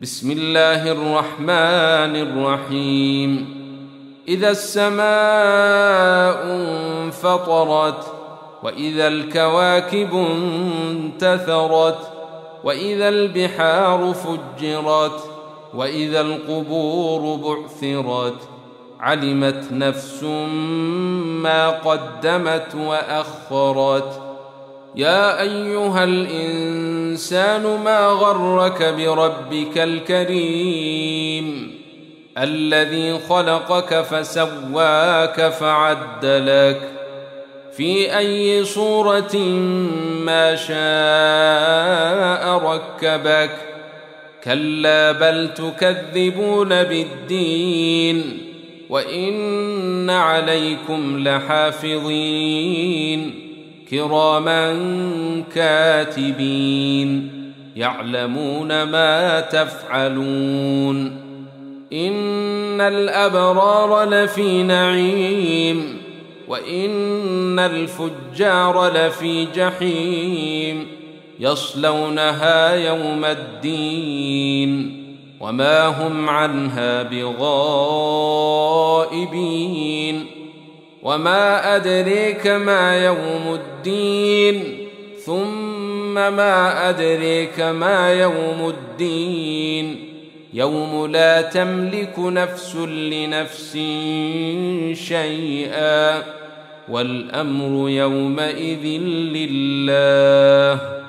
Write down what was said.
بسم الله الرحمن الرحيم. إذا السماء انفطرت، وإذا الكواكب انتثرت، وإذا البحار فجرت، وإذا القبور بعثرت، علمت نفس ما قدمت وأخرت. يا أيها الإنسان ما غرك بربك الكريم الذي خلقك فسواك فعدلك في أي صورة ما شاء ركبك. كلا بل تكذبون بالدين، وإن عليكم لحافظين كراما كاتبين يعلمون ما تفعلون. إن الأبرار لفي نعيم، وإن الفجار لفي جحيم يصلونها يوم الدين وما هم عنها بغائبين. وما أدريك ما يوم الدين، ثم ما أدريك ما يوم الدين، يوم لا تملك نفس لنفس شيئا، والأمر يومئذ لله.